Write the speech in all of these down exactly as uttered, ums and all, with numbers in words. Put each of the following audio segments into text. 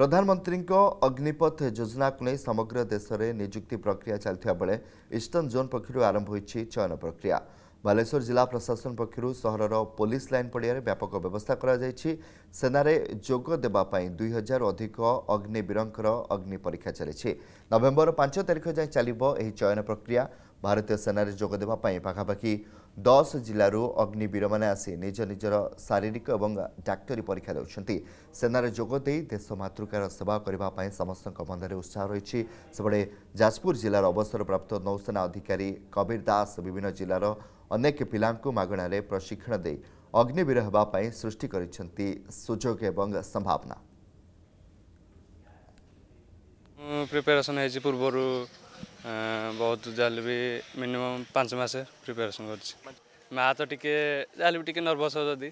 प्रधानमंत्रीको अग्निपथ योजना को नहीं समग्र देश में नियुक्ति प्रक्रिया चलता बेले ईस्टर्न जोन पक्षर आरंभ हो चयन प्रक्रिया। बालेश्वर जिला प्रशासन पक्षर सहरर पुलिस लाइन पड़िया व्यापक व्यवस्था करेनारे जोग देवाई दुई हजार अधिक अग्निवीर अग्नि परीक्षा चली नवेम्बर पांच तारिख जाए चलो यह चयन प्रक्रिया। भारतीय सेनार जोग देवाई पाखापाखि दस जिलू अग्निवीर मैंने आसी निज निजर शारीरिक और डाक्टरी परीक्षा देते सेनार जोगदे देश मातृकार सेवा करने समस्त मनरे उत्साह रही। सेपटे जाजपुर जिलार अवसरप्राप्त नौसेना अधिकारी कबीर दास विभिन्न जिलार अनेक पिलांकु मागणारे प्रशिक्षण दे अग्निवीर होगापाई सृष्टि करिसेंती सुजोग एवं संभावना। प्रिपेरेसन है पूर्वर बहुत जाल भी मिनिमम पांच मस प्रिपेरेसन कर नर्भस हो जदि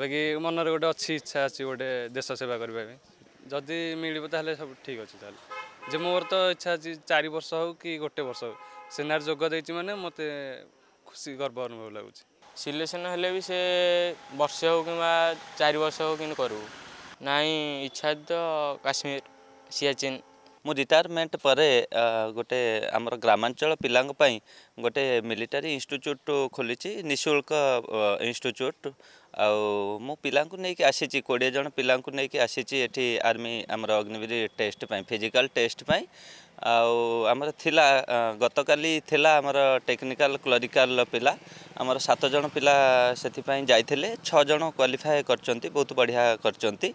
बाकी मनरे गोटे अच्छी इच्छा अच्छी गोटे देश सेवा करने जदि मिल सब ठीक अच्छे जे मोर तो इच्छा अच्छी चार वर्ष हो कि गोटे वर्ष हो सेनार जोग दे मैंने मत खुशी गर्व अनुभव लगुच सिलेक्शन हेल्ले भी से वर्ष हो कि चार वर्ष हो कि करू ना इच्छा तो काश्मीर सियाचीन मो रिटायरमेंट पर गोटे आमर ग्रामांचल पिलांग पाई गोटे मिलिटारी इंस्टिट्यूट खोली निःशुल्क इंस्टिट्यूट मो पिलांग को नहीं आसी कोड़े जन पिलांग को नहीं आसी एठी आर्मी आमर अग्निवीर टेस्ट पाई फिजिकल टेस्ट पाई आमर थिला गत काली थिला आमर टेक्निकल क्लरिकल पिला आमर सात जन पिला सेथि पाई जाइथिले छ जन क्वालिफाई करचंती बहुत बढ़िया करचंती।